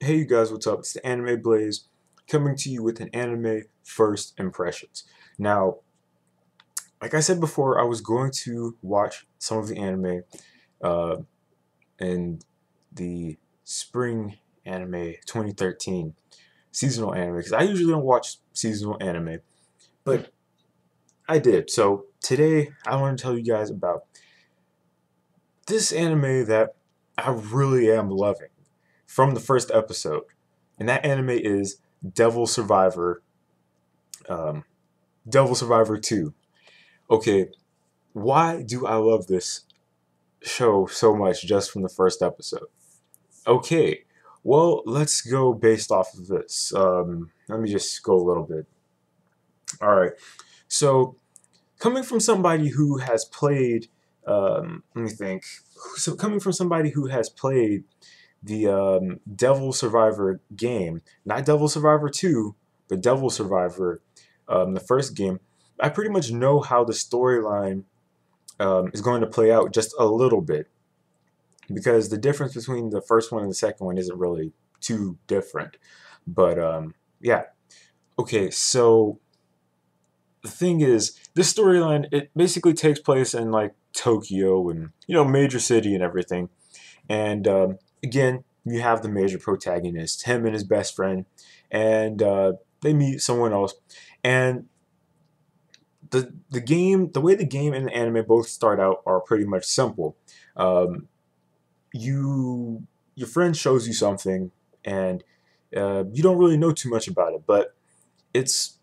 Hey you guys, what's up? It's the Anime Blaze coming to you with an anime first impressions. Now, like I said before, I was going to watch some of the anime in the spring anime 2013 seasonal anime, because I usually don't watch seasonal anime, but I did. So today I want to tell you guys about this anime that I really am loving from the first episode, and that anime is Devil Survivor, Devil Survivor 2. Okay, why do I love this show so much just from the first episode? Okay, well, let's go based off of this. Let me just go a little bit. Alright, so coming from somebody who has played, the Devil Survivor game, not Devil Survivor 2, but Devil Survivor, the first game, I pretty much know how the storyline is going to play out just a little bit, because the difference between the first one and the second one isn't really too different. But yeah, okay, so the thing is, this storyline, it basically takes place in like Tokyo and, you know, major city and everything, and again, you have the major protagonist, him and his best friend, and they meet someone else. And the way the game and the anime both start out are pretty much simple. Your friend shows you something, and you don't really know too much about it, but it's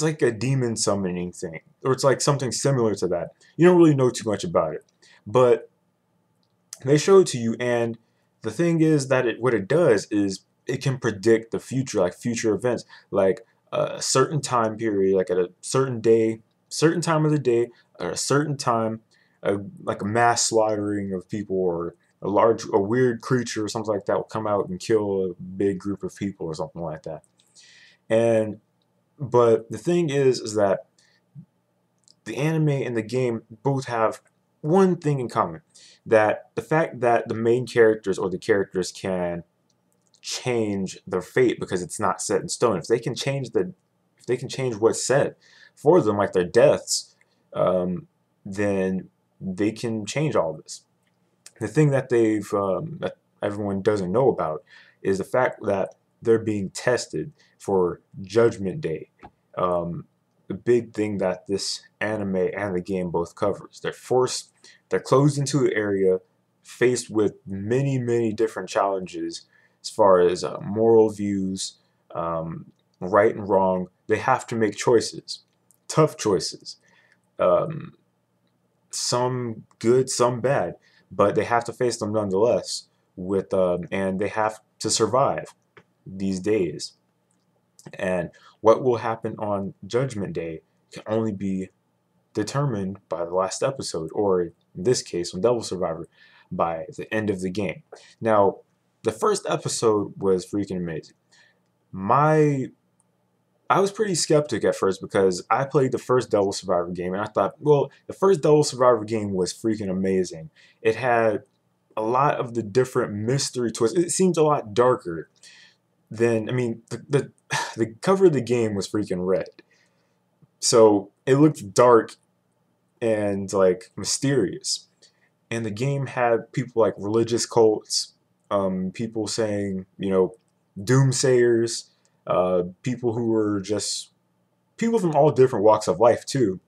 like a demon summoning thing, or it's like something similar to that. You don't really know too much about it, but they show it to you, and the thing is that what it does is it can predict the future, like future events, like a certain time period, like at a certain day, certain time of the day, or a certain time, like a mass slaughtering of people, or a weird creature or something like that will come out and kill a big group of people or something like that. And but the thing is that the anime and the game both have one thing in common, that the fact that the main characters or the characters can change their fate, because it's not set in stone. If they can change what's set for them, like their deaths, then they can change all of this. The thing that that everyone doesn't know about is the fact that they're being tested for Judgment Day. The big thing that this anime and the game both covers. They're closed into an area, faced with many different challenges as far as moral views, right and wrong. They have to make choices, tough choices, some good, some bad, but they have to face them nonetheless. And they have to survive these days. And what will happen on Judgment Day can only be determined by the last episode, or in this case, on Devil Survivor, by the end of the game. Now, the first episode was freaking amazing. I was pretty skeptic at first, because I played the first Devil Survivor game, and I thought, well, the first Devil Survivor game was freaking amazing. It had a lot of the different mystery twists. It seemed a lot darker than, I mean, the cover of the game was freaking red, so it looked dark and like mysterious. And the game had people like religious cults, people saying, you know, doomsayers, people who were just people from all different walks of life too,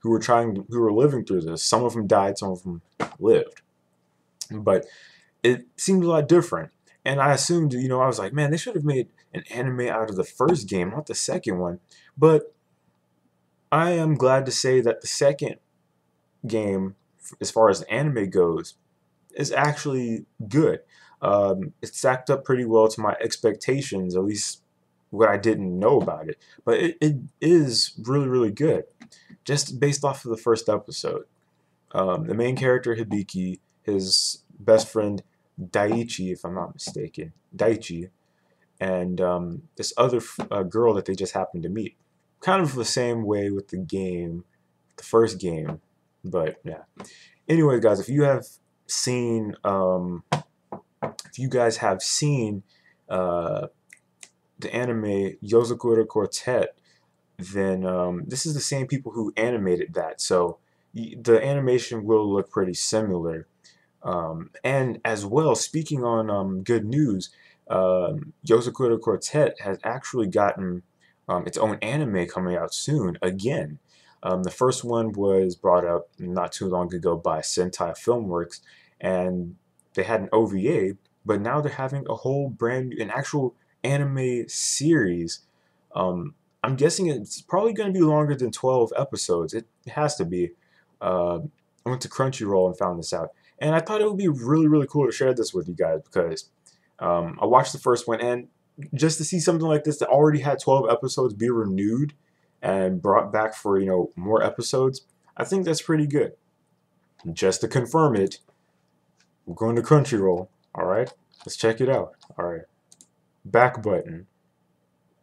who were living through this. Some of them died, some of them lived, but it seemed a lot different. And I assumed, you know, I was like, man, they should have made an anime out of the first game, not the second one. But I am glad to say that the second game, as far as the anime goes, is actually good. It stacked up pretty well to my expectations, at least what I didn't know about it. But it is really good, just based off of the first episode. The main character, Hibiki, his best friend, Daichi, if I'm not mistaken, Daichi, and this other girl that they just happened to meet. Kind of the same way with the game, the first game, but yeah. Anyway, guys, if you have seen if you guys have seen the anime Yozakura Quartet, then this is the same people who animated that, so the animation will look pretty similar. And as well, speaking on good news, Yozakura Quartet has actually gotten its own anime coming out soon again. The first one was brought up not too long ago by Sentai Filmworks, and they had an OVA, but now they're having a whole brand new, an actual anime series. I'm guessing it's probably going to be longer than 12 episodes. It has to be. I went to Crunchyroll and found this out, and I thought it would be really cool to share this with you guys, because I watched the first one, and just to see something like this that already had 12 episodes be renewed and brought back for, you know, more episodes, I think that's pretty good. Just to confirm it, we're going to Crunchyroll. Alright, let's check it out. Alright, back button,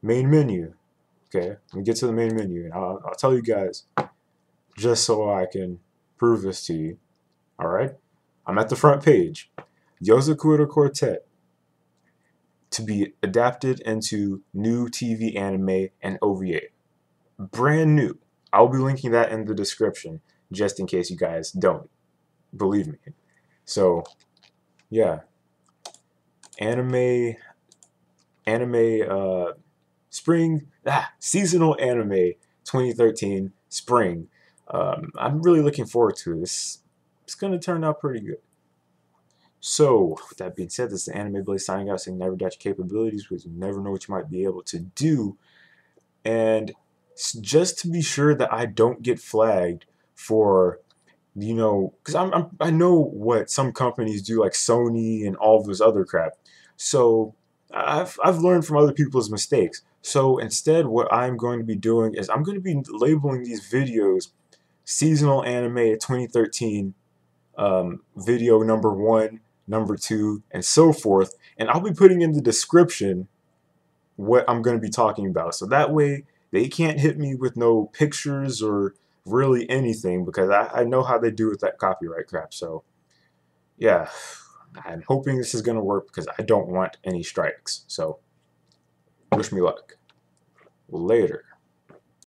main menu. Okay, let me get to the main menu, and I'll tell you guys, just so I can prove this to you. Alright, I'm at the front page. Yozakura Quartet, to be adapted into new TV anime and OVA. Brand new. I'll be linking that in the description, just in case you guys don't believe me. So, yeah. Seasonal anime 2013 spring. I'm really looking forward to this. It's gonna turn out pretty good. So, with that being said, this is the Anime Blaze signing out, saying never doubt your capabilities, because you never know what you might be able to do. And just to be sure that I don't get flagged for, you know, because I know what some companies do, like Sony and all this other crap. So I've learned from other people's mistakes. So instead, what I'm going to be doing is I'm going to be labeling these videos seasonal anime 2013 video number 1. Number 2, and so forth, and I'll be putting in the description what I'm going to be talking about, so that way they can't hit me with no pictures or really anything, because I know how they do with that copyright crap. So yeah, I'm hoping this is going to work, because I don't want any strikes, so wish me luck. Later.